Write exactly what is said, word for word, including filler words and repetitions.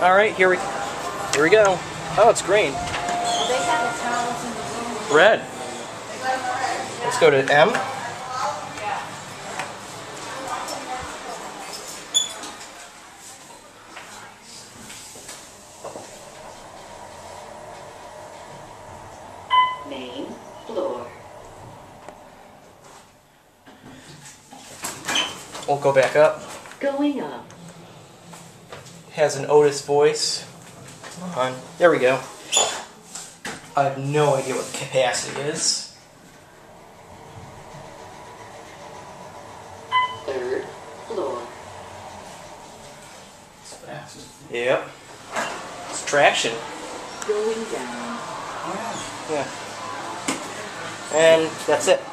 All right, here we here we go. Oh, it's green. Red. Let's go to M. Main floor. We'll go back up. Going up. Has an Otis voice. Come on. There we go. I have no idea what the capacity is. Third floor. It's fast. Yep. It's traction. Going down. Yeah. Yeah. And that's it.